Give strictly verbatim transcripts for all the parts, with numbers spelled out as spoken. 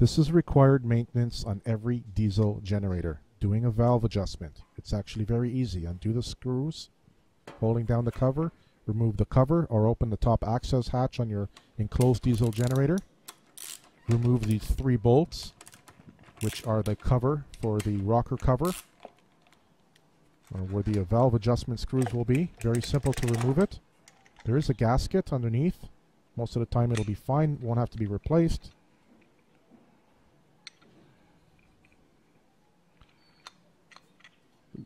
This is required maintenance on every diesel generator. Doing a valve adjustment. It's actually very easy. Undo the screws, holding down the cover, remove the cover or open the top access hatch on your enclosed diesel generator. Remove these three bolts, which are the cover for the rocker cover, or where the valve adjustment screws will be. Very simple to remove it. There is a gasket underneath. Most of the time it'll be fine, won't have to be replaced.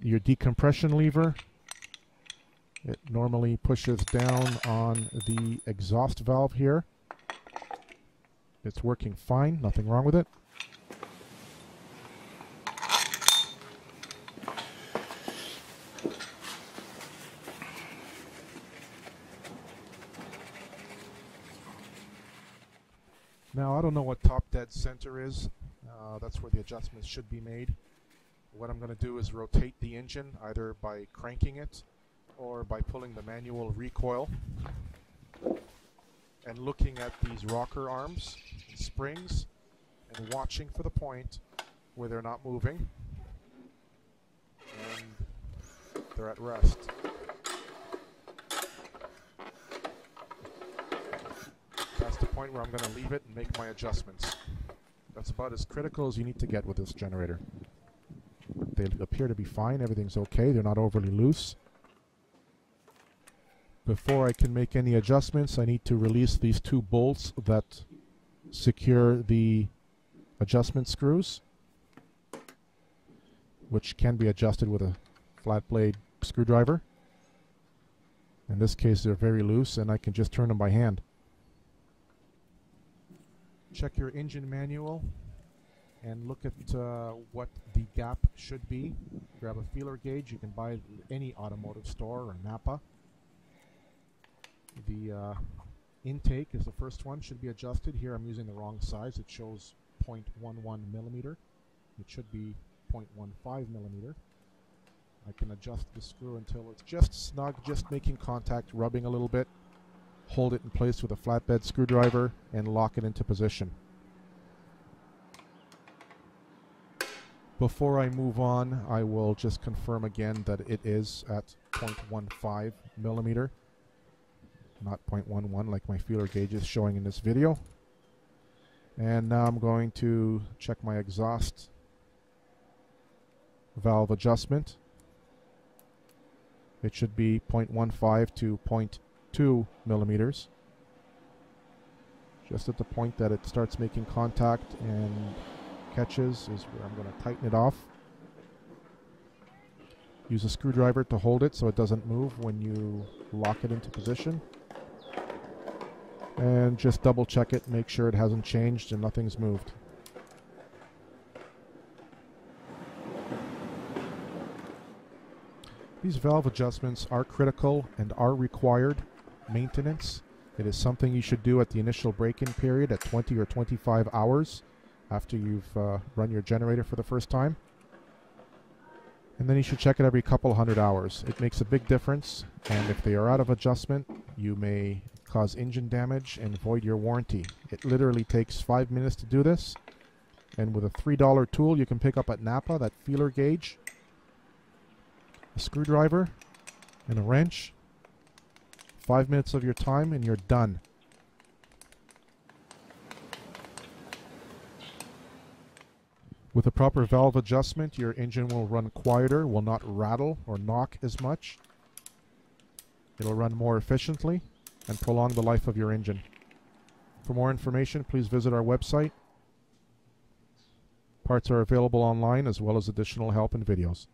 Your decompression lever, it normally pushes down on the exhaust valve here. It's working fine, nothing wrong with it. Now I don't know what top dead center is. Uh, that's where the adjustments should be made. What I'm going to do is rotate the engine either by cranking it or by pulling the manual recoil and looking at these rocker arms and springs and watching for the point where they're not moving and they're at rest. That's the point where I'm going to leave it and make my adjustments. That's about as critical as you need to get with this generator. They appear to be fine, everything's okay, they're not overly loose. Before I can make any adjustments, I need to release these two bolts that secure the adjustment screws, which can be adjusted with a flat blade screwdriver. In this case they're very loose and I can just turn them by hand. Check your engine manual and look at uh, what the gap should be. Grab a feeler gauge. You can buy it at any automotive store or Napa. The uh, intake is the first one, should be adjusted. Here I'm using the wrong size. It shows zero point one one millimeter. It should be zero point one five millimeter. I can adjust the screw until it's just snug, just making contact, rubbing a little bit. Hold it in place with a flatbed screwdriver and lock it into position. Before I move on, I will just confirm again that it is at zero point one five millimeter, not zero point one one like my feeler gauge is showing in this video. And now I'm going to check my exhaust valve adjustment. It should be zero point one five to zero point two millimeters, just at the point that it starts making contact and catches is where I'm going to tighten it off. Use a screwdriver to hold it so it doesn't move when you lock it into position. And just double check it, make sure it hasn't changed and nothing's moved. These valve adjustments are critical and are required maintenance. It is something you should do at the initial break-in period at twenty or twenty-five hours. After you've uh, run your generator for the first time. And then you should check it every couple hundred hours. It makes a big difference, and if they are out of adjustment, you may cause engine damage and void your warranty. It literally takes five minutes to do this, and with a three dollar tool you can pick up at Napa, that feeler gauge, a screwdriver, and a wrench. Five minutes of your time and you're done. With a proper valve adjustment, your engine will run quieter, will not rattle or knock as much. It'll run more efficiently and prolong the life of your engine. For more information, please visit our website. Parts are available online as well as additional help and videos.